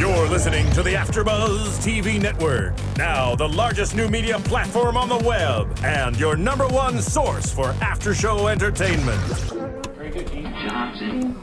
You're listening to the Afterbuzz TV Network, now the largest new media platform on the web, and your #1 source for after-show entertainment. Very good, Dean Johnson.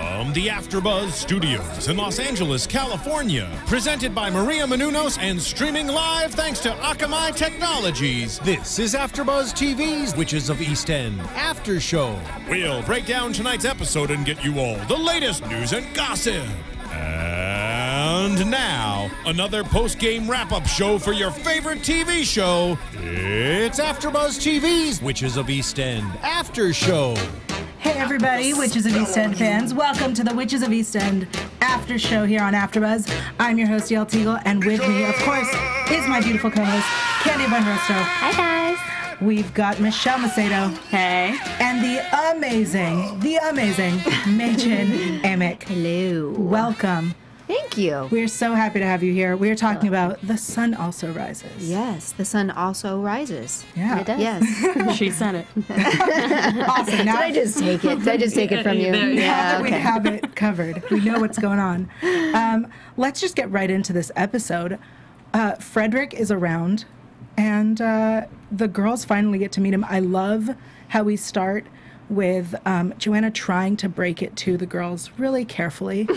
From the Afterbuzz Studios in Los Angeles, California, presented by Maria Menounos and streaming live thanks to Akamai Technologies, this is Afterbuzz TV's Witches of East End After Show. We'll break down tonight's episode and get you all the latest news and gossip. And now, another post-game wrap-up show for your favorite TV show. It's AfterBuzz TV's Witches of East End After Show. Hey everybody, Witches of East End fans. Welcome to the Witches of East End After Show here on AfterBuzz. I'm your host, Yael Tygiel, and with me, of course, is my beautiful co-host, Candice Buenrostro. Hi guys. We've got Michelle Macedo. Hey. And the amazing Mädchen Amick. Hello. Welcome. Thank you. We're so happy to have you here. We're talking about The Sun Also Rises. Yes, The Sun Also Rises. Yeah. It does. Yes. She said it. Awesome. Now Did I just take it from you? Yeah, okay. We have it covered. We know what's going on. Let's just get right into this episode. Frederick is around, and the girls finally get to meet him. I love how we start with Joanna trying to break it to the girls really carefully.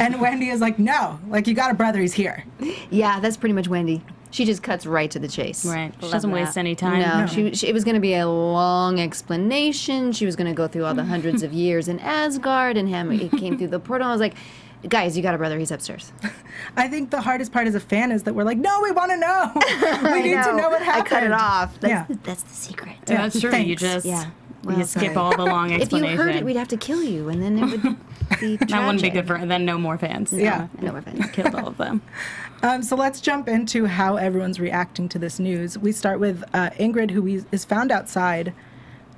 And Wendy is like, no, like, you got a brother, he's here. Yeah, that's pretty much Wendy. She just cuts right to the chase. Right. She doesn't waste any time. No, it was going to be a long explanation. She was going to go through all the hundreds of years in Asgard, and it came through the portal. I was like, guys, you got a brother, he's upstairs. I think the hardest part as a fan is that we're like, no, we want to know. We need to know what happened. I cut it off. That's the secret. Yeah, yeah, that's true. Thanks. You just... Yeah. Well, you skip all the long explanation. If you heard it, we'd have to kill you, and then it would be tragic. That wouldn't be good for, and then no more fans. Yeah. No more fans. Killed all of them. So let's jump into how everyone's reacting to this news. We start with Ingrid, who is found outside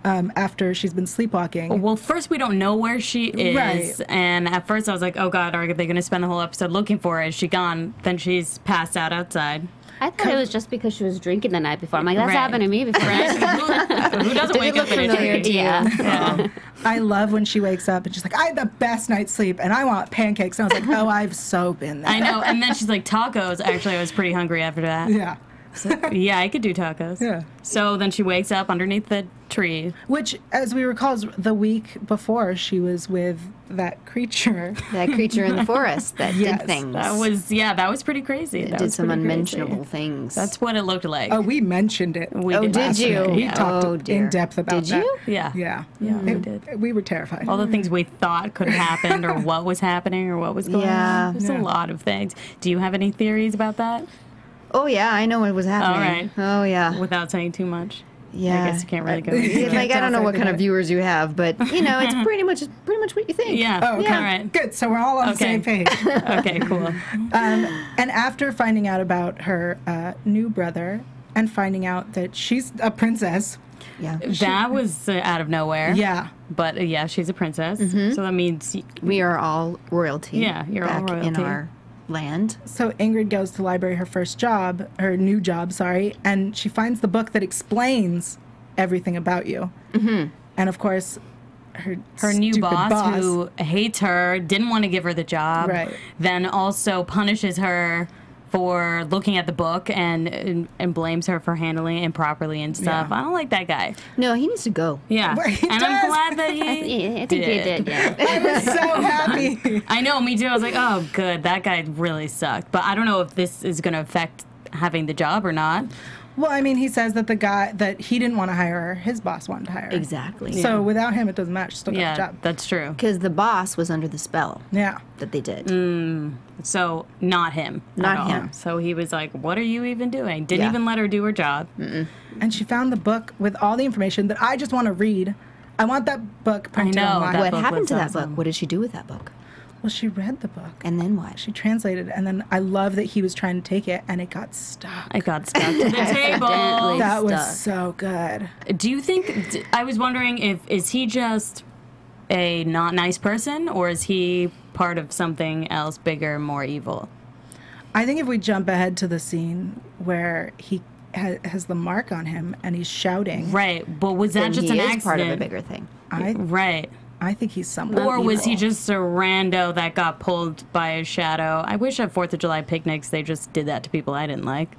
after she's been sleepwalking. Well, first we don't know where she is. Right. And at first I was like, oh, God, are they going to spend the whole episode looking for her? Is she gone? Then she's passed out outside. I thought it was just because she was drinking the night before. I'm like, that's happened to me before. Who doesn't wake up in a drink? Yeah. I love when she wakes up and she's like, I had the best night's sleep, and I want pancakes. And I was like, oh, I've so been there. I know. And then she's like, tacos. Actually, I was pretty hungry after that. Yeah. So, yeah, I could do tacos. Yeah. So then she wakes up underneath the tree. Which, as we recall, is the week before she was with that creature. That creature in the forest that did things. That was, yeah, that was pretty crazy. It did some unmentionable things. That's what it looked like. Oh, we mentioned it. Oh, did you? We talked in depth about that. Did you? Yeah. Yeah. Yeah, we did. We were terrified. All the things we thought could have happened, or what was happening, or what was going on. There's a lot of things. Do you have any theories about that? Oh, yeah, I know what was happening. All right. Oh, yeah. Without saying too much. Yeah. I guess you can't really go into it. Like, I don't know what kind of viewers you have, but, you know, it's pretty much what you think. Yeah. Oh, okay. Yeah. All right. Good. So we're all on the same page. Okay, cool. And after finding out about her new brother and finding out that she's a princess. Yeah. That was out of nowhere. Yeah. But, yeah, she's a princess. Mm-hmm. So that means... We are all royalty. Yeah, you're all royalty. In our... land. So Ingrid goes to the library, her new job, and she finds the book that explains everything about you. Mm-hmm. And of course, her new boss, who hates her, didn't want to give her the job, then also punishes her for looking at the book and blames her for handling it improperly and stuff. Yeah. I don't like that guy. No, he needs to go. Yeah. I'm glad that he did. Yeah. I was so happy. I know, me too. I was like, oh, good. That guy really sucked. But I don't know if this is going to affect having the job or not. Well, I mean, he says that the guy, that he didn't want to hire her, his boss wanted to hire her. Exactly. So without him, it doesn't matter. She still got the job. That's true. Because the boss was under the spell that they did. So not him. Not him. So he was like, what are you even doing? Didn't even let her do her job. Mm-mm. And she found the book with all the information that I just want to read. I want that book printed online. What happened to that book? What did she do with that book? Well, she read the book. And then what? She translated. And then I love that he was trying to take it, and it got stuck. It got stuck to the table. That was so good. Do you think, I was wondering, is he just a not nice person, or is he part of something else bigger, more evil? I think if we jump ahead to the scene where he has the mark on him and he's shouting. Right, but was that just an accident? Part of a bigger thing. I think he's somewhere. Or was he just a rando that got pulled by a shadow? I wish at 4th of July picnics they just did that to people I didn't like.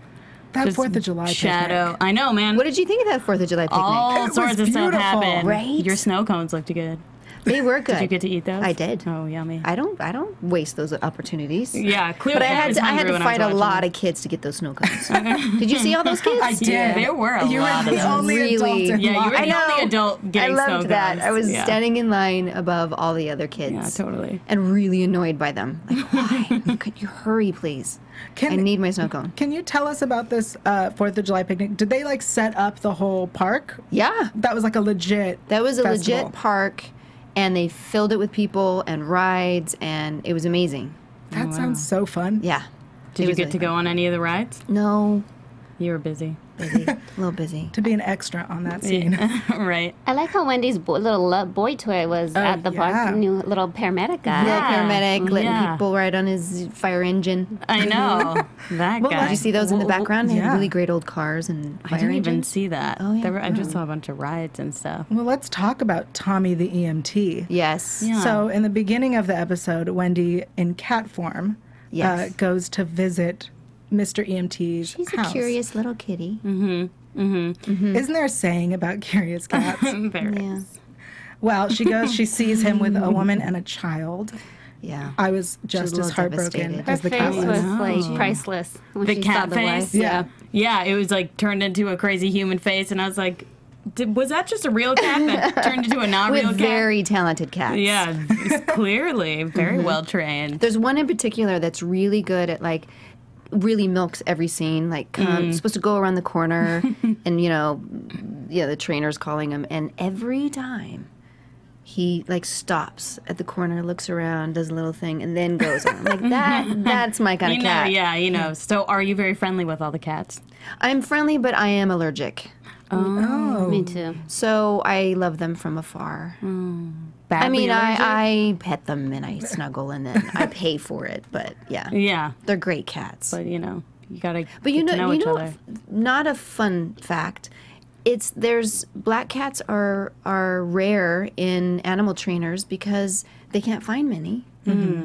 That 4th of July shadow. Picnic. I know, man. What did you think of that 4th of July picnic? All sorts of stuff happened. Right? Your snow cones looked good. They were good. Did you get to eat those? I did. Oh, yummy. I don't waste those opportunities. Yeah, clearly. But I had to fight a lot of kids to get those snow cones. Did you see all those kids? I did. Yeah, there were a lot of them. You were the only adult in line. Yeah, you were the only adult getting snow cones. I loved that. I was standing in line above all the other kids. Yeah, totally. And really annoyed by them. Like, why? Could you hurry, please? I need my snow cone. Can you tell us about this 4th of July picnic? Did they, like, set up the whole park? Yeah. That was, like, a legit legit park. And they filled it with people and rides, and it was amazing. That sounds so fun. Yeah. Did you get to go on any of the rides? No. You were busy. A little busy. To be an extra on that scene. Yeah. Right. I like how Wendy's little boy toy was at the park. New little paramedic guy. Little paramedic letting people ride on his fire engine. I know. That guy. Did you see those in the background? They had really great old cars and fire engines. I didn't even see that. Oh, yeah. I just saw a bunch of rides and stuff. Well, let's talk about Tommy the EMT. Yes. Yeah. So in the beginning of the episode, Wendy, in cat form, goes to visit Mr. EMT's house. She's a curious little kitty. Isn't there a saying about curious cats? There is. Well, she goes, she sees him with a woman and a child. Yeah. I was just as heartbroken as the cat was. Her face was, like, priceless. The cat face? Yeah. Yeah, it was, like, turned into a crazy human face, and I was like, was that just a real cat that turned into a not-real cat? With very talented cats. Yeah, clearly. Very well-trained. There's one in particular that's really good at, like, really milks every scene, like supposed to go around the corner and, you know, the trainer's calling him, and every time he, like, stops at the corner, looks around, does a little thing, and then goes on. Like, that's my kind of cat. Yeah, you know. So are you very friendly with all the cats? I'm friendly, but I am allergic. Oh. Me too. So I love them from afar. Badly, I mean, I pet them and I snuggle and then I pay for it, but yeah, they're great cats. But you know, you gotta. But you know, each other. Not a fun fact. Black cats are rare in animal trainers because they can't find many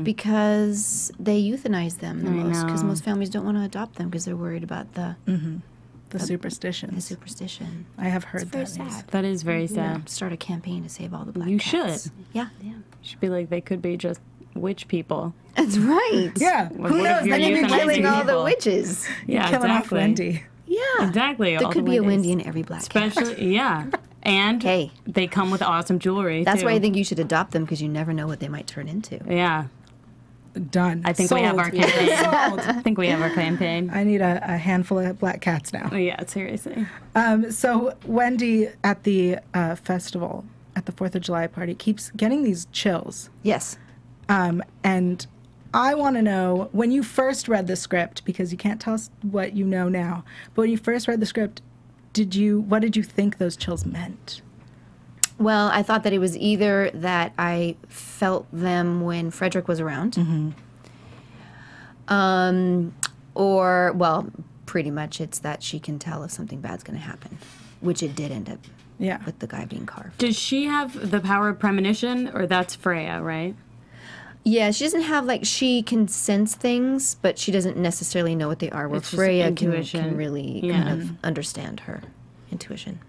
because they euthanize them the most, because most families don't want to adopt them because they're worried about the superstition. The superstition. I have heard that. Sad. That is very sad. Start a campaign to save all the black cats. You should. Yeah. Should be like, they could be just witch people. That's right. Yeah. Who knows? They could be killing all the witches. Yeah, exactly. Killing off Wendy. Yeah. Exactly. There could be a Wendy in every black cat. Especially, and they come with awesome jewelry. That's why I think you should adopt them, because you never know what they might turn into. Yeah. Done. I think we have our campaign. I think we have our campaign. I need a handful of black cats now. Yeah, seriously. So Wendy at the festival, at the 4th of July party, keeps getting these chills. Yes. And I want to know, when you first read the script, because you can't tell us what you know now, but when you first read the script, what did you think those chills meant? Well, I thought that it was either that I felt them when Frederick was around, or, well, pretty much it's that she can tell if something bad's going to happen, which it did end up with the guy being carved. Does she have the power of premonition, or that's Freya, right? Yeah, she doesn't have, like, she can sense things, but she doesn't necessarily know what they are, where Freya can really kind of understand her intuition.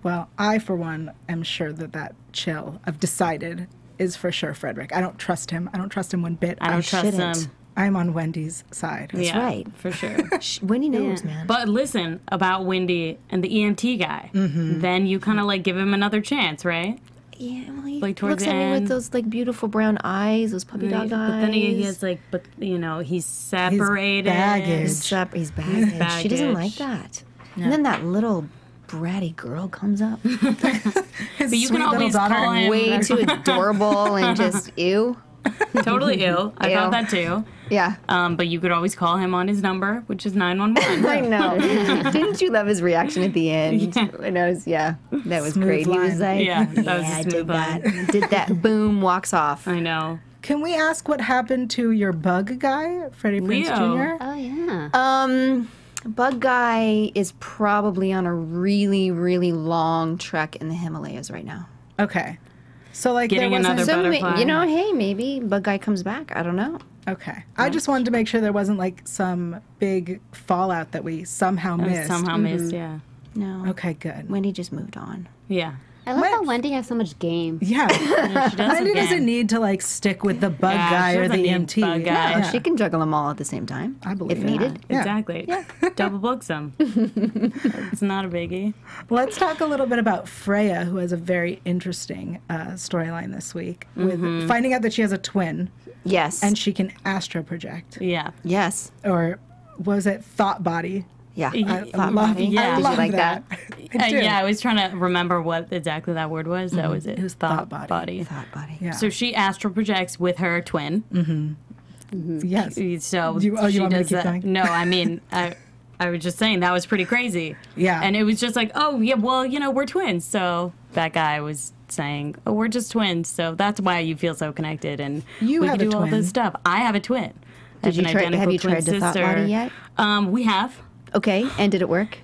Well, I, for one, am sure that chill, I've decided, is for sure Frederick. I don't trust him. I don't trust him one bit. I shouldn't trust him. I'm on Wendy's side. That's right. For sure. Wendy knows, man. But listen about Wendy and the EMT guy. Then you kind of, like, give him another chance, right? Yeah, well, he looks at me with those, like, beautiful brown eyes, those puppy dog eyes. But then he has, like, you know, he's separated. He's baggage. She doesn't like that. No. And then that little bratty girl comes up. But you can always call him way too adorable and just ew. Totally ew. I thought that too. Yeah. But you could always call him on his number, which is 911. I know. Didn't you love his reaction at the end? Yeah. And I was, that was great. He was like, did that. Boom, walks off. I know. Can we ask what happened to your bug guy, Freddie Prinze Jr.? Oh yeah. Bug Guy is probably on a really, really long trek in the Himalayas right now. Okay. So, like, getting another butterfly. So, you know, hey, maybe Bug Guy comes back. I don't know. Okay. Yeah. I just wanted to make sure there wasn't, like, some big fallout that we somehow missed. Somehow missed, yeah. No. Okay, good. Wendy just moved on. Yeah. I love how Wendy has so much game. Yeah. No, she does. Wendy doesn't need to, like, stick with the bug guy or the EMT. Bug guy. No, she can juggle them all at the same time. I believe. If needed. Yeah. Exactly. Yeah. Double bug some. It's not a biggie. Let's talk a little bit about Freya, who has a very interesting storyline this week with finding out that she has a twin. Yes. And she can astro project. Yeah. Yes. Or what was it? Thought body. Yeah, I love that. Yeah, I was trying to remember what exactly that word was. That was it. It was thought body. Thought body. Yeah. So she astral projects with her twin. Yes. So you want me to keep going? No, I mean, I was just saying that was pretty crazy. Yeah. And it was just like, oh yeah, well, you know, we're twins. So that guy was saying, oh, we're just twins. So that's why you feel so connected, and we can do all this stuff. I have a twin. Have you tried to thought body yet? We have. Okay, and did it work?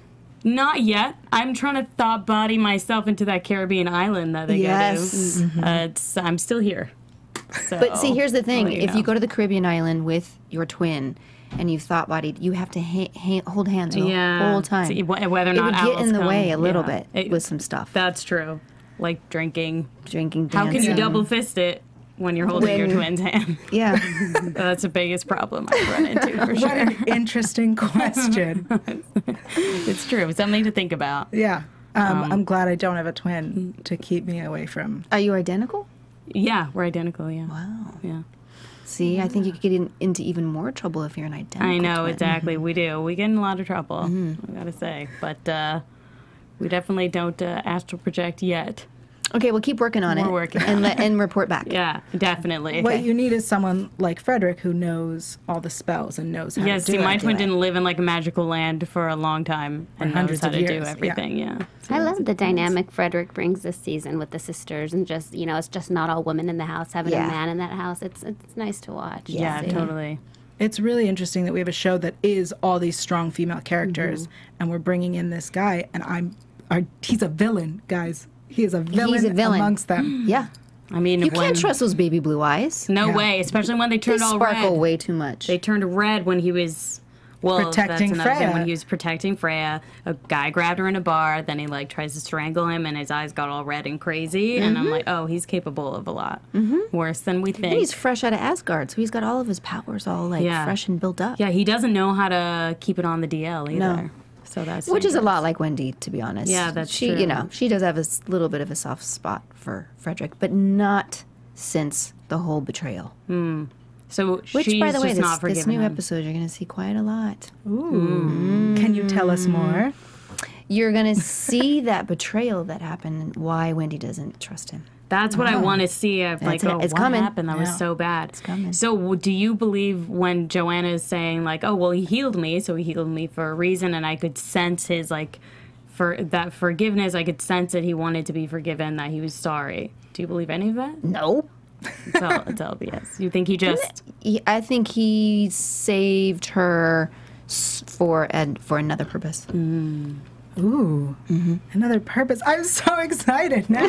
Not yet. I'm trying to thought body myself into that Caribbean island that they go to. I'm still here. So, but see, here's the thing. If you go to the Caribbean island with your twin and you've thought bodied, you have to hold hands the whole time. See, whether or not it would get in the way a little bit with some stuff. That's true. Like drinking. Drinking, dancing. How can you double fist it? When you're holding your twin's hand. Yeah. That's the biggest problem I've run into, for sure. What an interesting question. It's true. Something to think about. Yeah. I'm glad I don't have a twin to keep me away from... Are you identical? Yeah, we're identical, yeah. Wow. Yeah. See, I think you could get into even more trouble if you're an identical twin. Exactly. We do. We get in a lot of trouble, I gotta say. But we definitely don't astral project yet. Okay, we'll keep working on it. We're working on it. And report back. Yeah, definitely. What you need is someone like Frederick who knows all the spells and knows how to do it. Yeah, see, my twin didn't live in, like, a magical land for a long time and knows how to do everything, yeah. I love the dynamic Frederick brings this season with the sisters and just, you know, it's just not all women in the house having a man in that house. It's nice to watch. Yeah, totally. It's really interesting that we have a show that is all these strong female characters and we're bringing in this guy, and he's a villain, guys. He is a villain amongst them. Yeah. I mean, you can't trust those baby blue eyes. No way, especially when they turned all red. They sparkle way too much. They turned red when he was protecting Freya. When he was protecting Freya, a guy grabbed her in a bar, then he like tries to strangle him and his eyes got all red and crazy and I'm like, "Oh, he's capable of a lot. Worse than we think." And he's fresh out of Asgard, so he's got all of his powers all like fresh and built up. Yeah, he doesn't know how to keep it on the DL either. No. So that's dangerous. Is a lot like Wendy, to be honest. Yeah, that's true. You know, she does have a little bit of a soft spot for Frederick, but not since the whole betrayal. So she's by the way, this new episode you're going to see quite a lot. Ooh. Can you tell us more? You're going to see that betrayal that happened and why Wendy doesn't trust him. That's what I want to see. What happened? That was so bad. It's coming. So do you believe when Joanna is saying, like, oh, well, he healed me, so he healed me for a reason, and I could sense his, like, for that forgiveness, I could sense that he wanted to be forgiven, that he was sorry. Do you believe any of that? No. It's all BS. You think he just... I think he saved her for another purpose. Ooh, another purpose. I'm so excited now.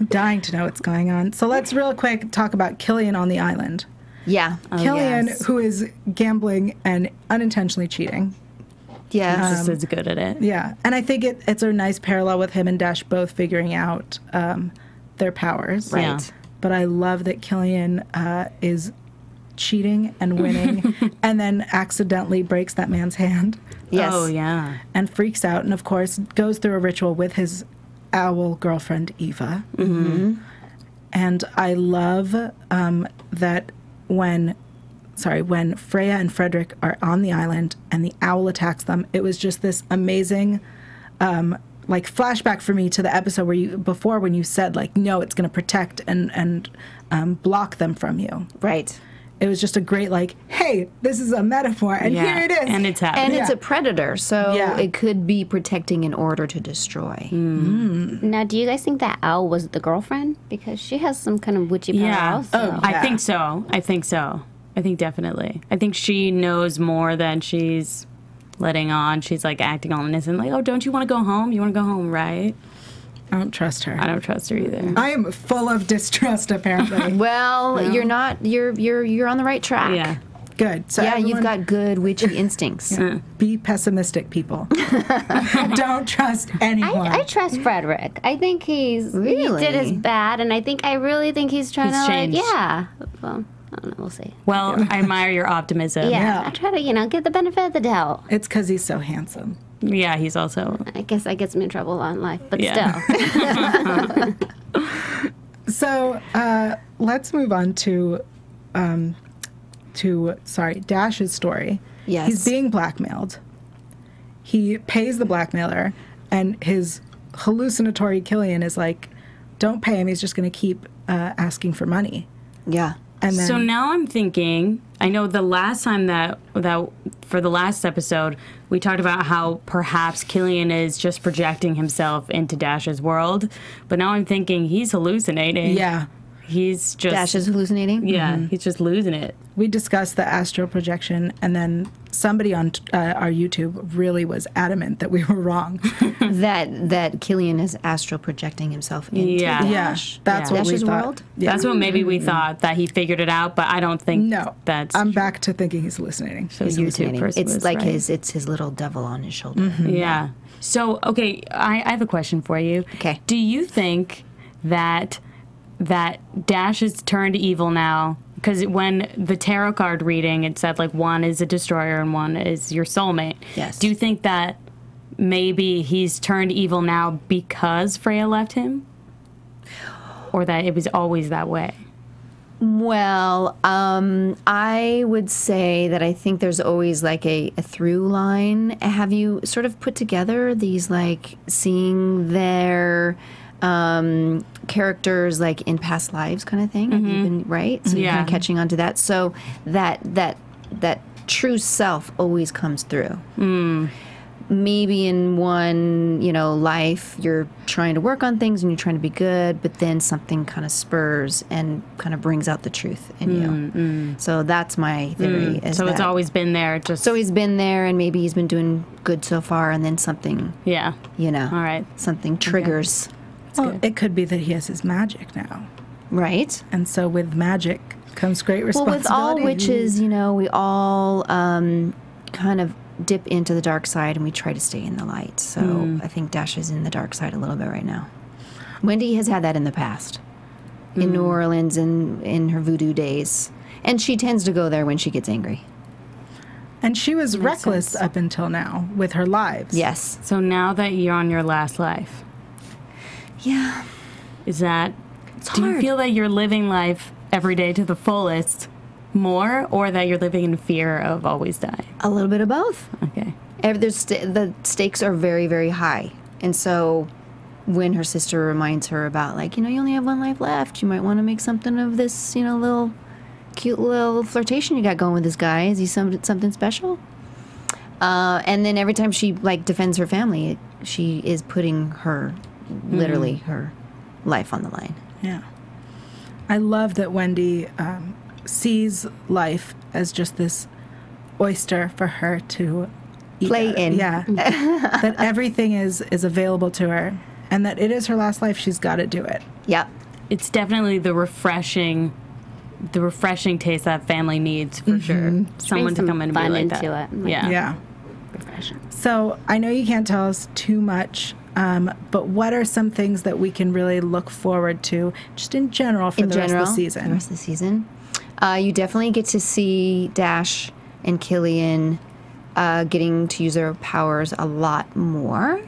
I'm dying to know what's going on. So let's real quick talk about Killian on the island. Yeah. Killian, who is gambling and unintentionally cheating. Yeah. He's just as good at it. Yeah. And I think it's a nice parallel with him and Dash both figuring out their powers. Right. Yeah. But I love that Killian is cheating and winning and then accidentally breaks that man's hand. Yes. Oh, yeah. And freaks out and, of course, goes through a ritual with his owl girlfriend, Eva. And I love that when Freya and Frederick are on the island and the owl attacks them, it was just this amazing, like, flashback for me to the episode when you said, like, no, it's going to protect and block them from you. Right. It was just a great, like, hey, this is a metaphor, and here it is. And it's happening. And it's a predator, so it could be protecting in order to destroy. Now, do you guys think that owl was the girlfriend? Because she has some kind of witchy power also. Oh, yeah. I think so. I think definitely. I think she knows more than she's letting on. She's like acting all innocent, like, oh, don't you want to go home? You want to go home, right? I don't trust her. I don't trust her either. I am full of distrust, apparently. Well, no. You're not. You're on the right track. Yeah. Good. So yeah, you've got good witchy instincts. Yeah. Be pessimistic, people. Don't trust anyone. I trust Frederick. I think he did his bad, and I really think he's trying to change. Like, yeah. Well, I don't know. We'll see. Well, I admire your optimism. Yeah, yeah. I try to get the benefit of the doubt. It's because he's so handsome. Yeah, he's also. I guess that gets me in trouble on life, but yeah. Still. So let's move on to Dash's story. Yes. He's being blackmailed. He pays the blackmailer, and his hallucinatory Killian is like, don't pay him. He's just going to keep asking for money. Yeah. And then, so now I'm thinking, I know the last time that for the last episode, we talked about how perhaps Killian is just projecting himself into Dash's world. But now I'm thinking he's hallucinating. Yeah. He's just... Dash is hallucinating? Yeah, mm-hmm. He's just losing it. We discussed the astral projection, and then somebody on our YouTube really was adamant that we were wrong. that Killian is astral projecting himself into Dash. Yeah, that's what Dash's we thought. World? Yeah. That's what maybe we thought, that he figured it out, but I don't think that's... I'm back to thinking he's hallucinating. So he's hallucinating. It's his little devil on his shoulder. Mm-hmm. Yeah. So, okay, I have a question for you. Okay. Do you think that Dash is turned evil now? Because when the tarot card reading, it said, like, one is a destroyer and one is your soulmate. Yes. Do you think that maybe he's turned evil now because Freya left him? Or that it was always that way? Well, I would say that I think there's always, like, a through line. Have you sort of put together these, like, seeing their... characters like in past lives kind of thing, mm-hmm. Even, right? So you're kind of catching on to that. So that true self always comes through. Mm. Maybe in one, life you're trying to work on things and you're trying to be good, but then something kind of spurs and kind of brings out the truth in you. So that's my theory. So it's always been there. Just so he's been there, and maybe he's been doing good so far, and then something. Yeah. All right. Something triggers. Okay. Well, it could be that he has his magic now. Right. And so with magic comes great responsibility. Well, with all witches, we all kind of dip into the dark side, and we try to stay in the light. So I think Dash is in the dark side a little bit right now. Wendy has had that in the past, in New Orleans, in her voodoo days. And she tends to go there when she gets angry. And she was reckless up until now with her lives. Yes. So now that you're on your last life... Yeah. Is that... Do you feel that you're living life every day to the fullest more, or that you're living in fear of always dying? A little bit of both. Okay. The stakes are very, very high. And so when her sister reminds her about, like, you only have one life left. You might want to make something of this, little cute little flirtation you got going with this guy. Is he something special? And then every time she, like, defends her family, she is putting her... literally her life on the line. Yeah. I love that Wendy sees life as just this oyster for her to play in. Yeah. That everything is available to her, and that it is her last life. She's got to do it. Yep. It's definitely the refreshing taste that family needs, for sure. Someone to come in and be like that. Yeah. Refreshing. So I know you can't tell us too much, but what are some things that we can really look forward to, just in general, for the rest of the season? The rest of the season, you definitely get to see Dash and Killian getting to use their powers a lot more.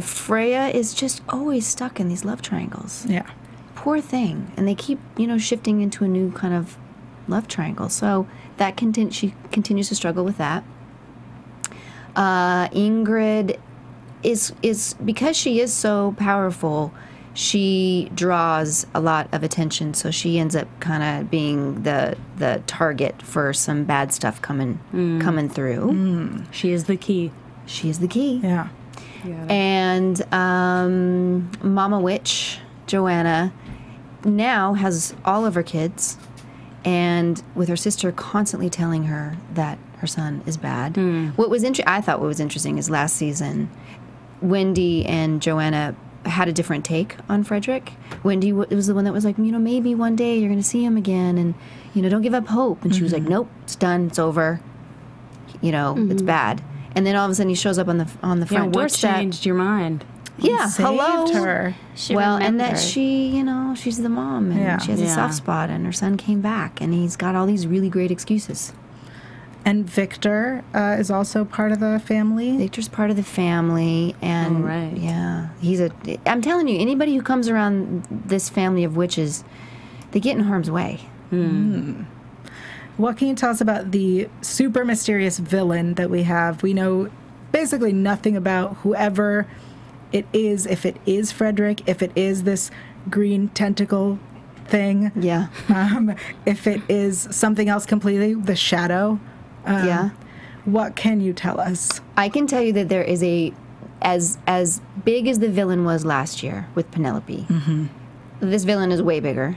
Freya is just always stuck in these love triangles. Yeah, poor thing, and they keep shifting into a new kind of love triangle. So that she continues to struggle with that. Ingrid is because she is so powerful, she draws a lot of attention, so she ends up kind of being the target for some bad stuff coming through. She is the key. She is the key. Yeah. And Mama Witch Joanna now has all of her kids, And with her sister constantly telling her that her son is bad. Mm. I thought what was interesting is last season, Wendy and Joanna had a different take on Frederick. Wendy was the one that was like, you know, maybe one day you're going to see him again, and, you know, don't give up hope. And she was like, nope, it's done, it's over. You know, it's bad. And then all of a sudden he shows up on the front doorstep. What changed your mind? Yeah, hello. Her. Well, and that she, you know, she's the mom, and she has a soft spot, and her son came back, and he's got all these really great excuses. And Victor is also part of the family. Victor's part of the family, and he's a. I'm telling you, anybody who comes around this family of witches, they get in harm's way. Mm. What can you tell us about the super mysterious villain that we have? We know basically nothing about whoever it is. If it is Frederick, if it is this green tentacle thing, if it is something else completely, the shadow. What can you tell us? I can tell you that there is a, as big as the villain was last year with Penelope, this villain is way bigger.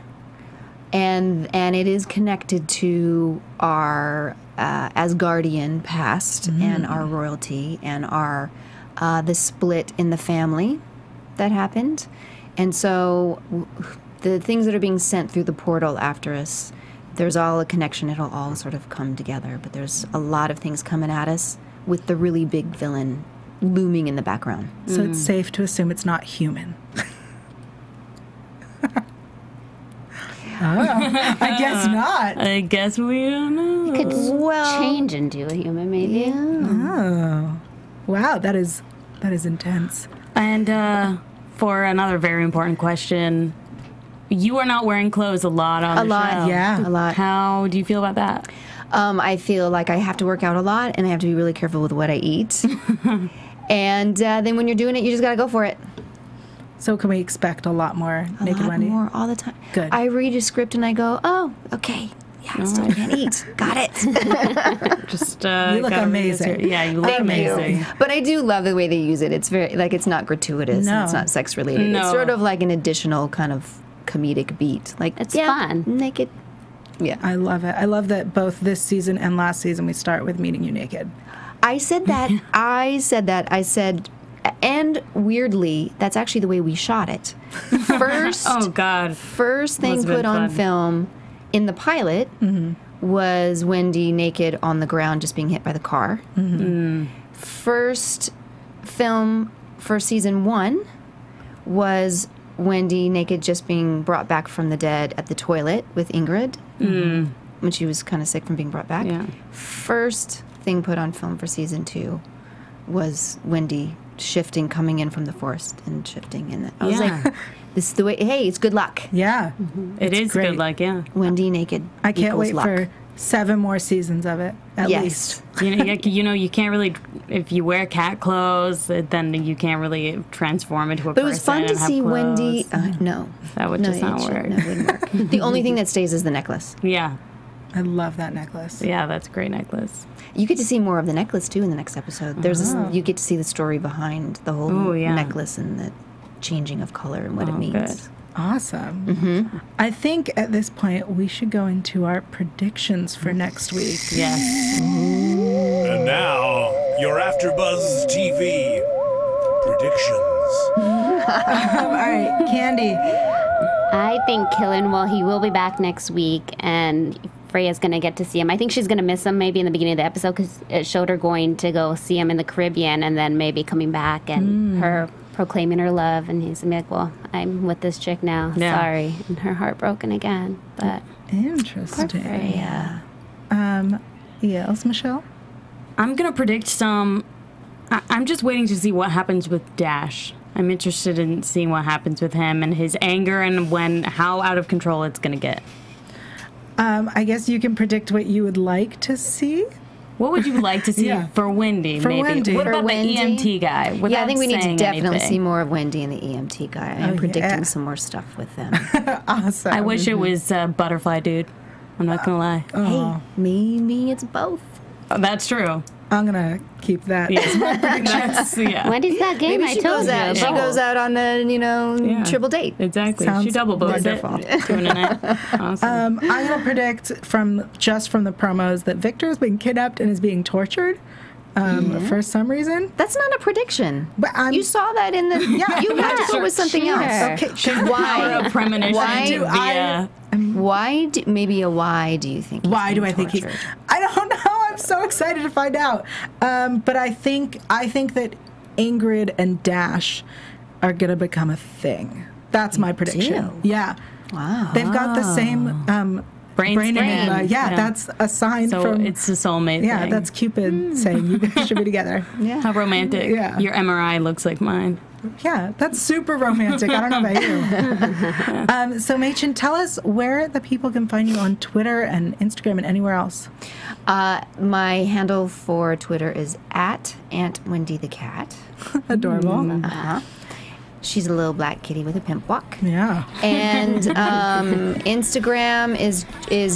And it is connected to our Asgardian past and our royalty and our the split in the family that happened. And so the things that are being sent through the portal after us, there's all a connection. It'll all sort of come together. But there's a lot of things coming at us with the really big villain looming in the background. So it's safe to assume it's not human. Oh, I guess not. I guess we don't know. It could change into a human, maybe. Oh. Wow, that is intense. And for another very important question... You are not wearing clothes a lot on the show. A lot. How do you feel about that? I feel like I have to work out a lot, and I have to be really careful with what I eat. And then when you're doing it, you just got to go for it. So can we expect a lot more Naked Wendy? A lot more all the time. Good. I read a script, and I go, oh, okay. Yeah, I still can't eat. Got it. Just you look amazing. Yeah, you look amazing. But I do love the way they use it. It's very, like, it's not gratuitous. No. And it's not sex-related. No. It's sort of like an additional kind of... comedic beat. Like, it's fun. Naked. Yeah. I love it. I love that both this season and last season we start with meeting you naked. I said that. I said, and weirdly, that's actually the way we shot it. First, first thing put on film in the pilot was Wendy naked on the ground just being hit by the car. First film for season one was Wendy naked just being brought back from the dead at the toilet with Ingrid when she was kind of sick from being brought back. First thing put on film for season two was Wendy shifting, coming in from the forest and shifting in it. I was like, this is the way. Hey, it's good luck. Yeah. It's great. Good luck, Wendy naked. I can't wait for 7 more seasons of it, at least. You know, you can't really, if you wear cat clothes, then you can't really transform into a person. But it was fun to see clothes. Wendy, that would just not work. No, it wouldn't work. The only thing that stays is the necklace. Yeah. I love that necklace. Yeah, that's a great necklace. You get to see more of the necklace, too, in the next episode. There's this, you get to see the story behind the whole necklace and the changing of color and what it means. Good. Awesome. I think at this point we should go into our predictions for next week. Yes. And now, your AfterBuzz TV predictions. All right, Candy. I think Killian, he will be back next week, and Freya's going to get to see him. I think she's going to miss him maybe in the beginning of the episode because it showed her going to go see him in the Caribbean and then maybe coming back and her... proclaiming her love, and he's like, well, I'm with this chick now, sorry, and her heart broken again. But interesting. Yeah. Else, Michelle? I'm gonna predict some. I'm just waiting to see what happens with Dash. I'm interested in seeing what happens with him and his anger and how out of control it's gonna get. I guess you can predict what you would like to see. What would you like to see for Wendy, maybe? Wendy. What about the EMT guy? I think we need to definitely see more of Wendy and the EMT guy. I'm predicting some more stuff with them. Awesome. I wish it was Butterfly Dude. I'm not going to lie. Hey, maybe it's both. That's true. I'm gonna keep that as my prediction. Yeah. What is that game? Maybe she goes out on a triple date. Exactly. Sounds she double bows it. Awesome. I'm gonna predict from the promos that Victor has been kidnapped and is being tortured. For some reason. That's not a prediction. But you saw that in the... Yeah, you had to go with something else. Okay. Why? Premonition. Why do you think he's tortured? I don't know. I'm so excited to find out. But I think that Ingrid and Dash are going to become a thing. That's my prediction. Yeah. Wow. They've got the same... Brain. Yeah, that's a sign from... it's a soulmate thing. Yeah, that's Cupid saying you guys should be together. Yeah. How romantic. Yeah. Your MRI looks like mine. Yeah, that's super romantic. I don't know about you. So, Machen, tell us where the people can find you on Twitter and Instagram and anywhere else. My handle for Twitter is @AuntWendyTheCat. Adorable. Uh-huh. She's a little black kitty with a pimp walk. Yeah. And Instagram is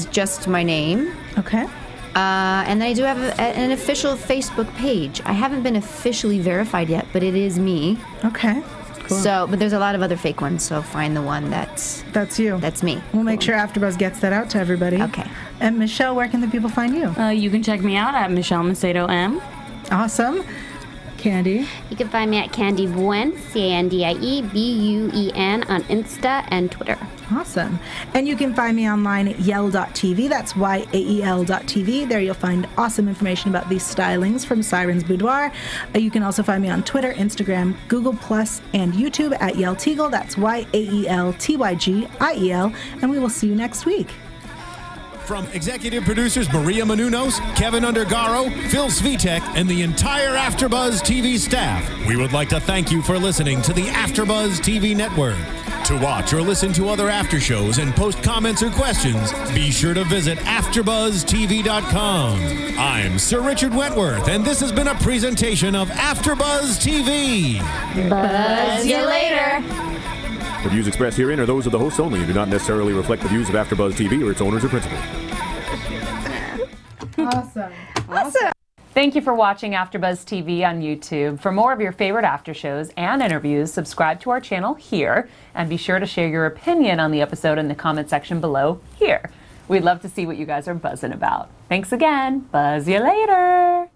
just my name. Okay. And then I do have an official Facebook page. I haven't been officially verified yet, but it is me. Okay. Cool. So, but there's a lot of other fake ones, so find the one that's you. That's me. We'll make sure AfterBuzz gets that out to everybody. Okay. And Michelle, where can the people find you? You can check me out at Michelle Macedo M. Awesome. Candy. You can find me at Candy Buen, CandiBuen on Insta and Twitter. Awesome. And you can find me online at Yael.tv. That's Yael.tv. There you'll find awesome information about these stylings from Siren's Boudoir. You can also find me on Twitter, Instagram, Google+, and YouTube at Yael Tygiel. That's YaelTygiel. And we will see you next week. From executive producers Maria Menounos, Kevin Undergaro, Phil Svitek, and the entire AfterBuzz TV staff, we would like to thank you for listening to the AfterBuzz TV network. To watch or listen to other after shows and post comments or questions, be sure to visit AfterBuzzTV.com. I'm Sir Richard Wentworth, and this has been a presentation of AfterBuzz TV. Buzz you later. The views expressed herein are those of the hosts only and do not necessarily reflect the views of AfterBuzz TV or its owners or principals. Awesome. Awesome. Thank you for watching AfterBuzz TV on YouTube. For more of your favorite after shows and interviews, subscribe to our channel here, and be sure to share your opinion on the episode in the comment section below here. We'd love to see what you guys are buzzing about. Thanks again. Buzz you later.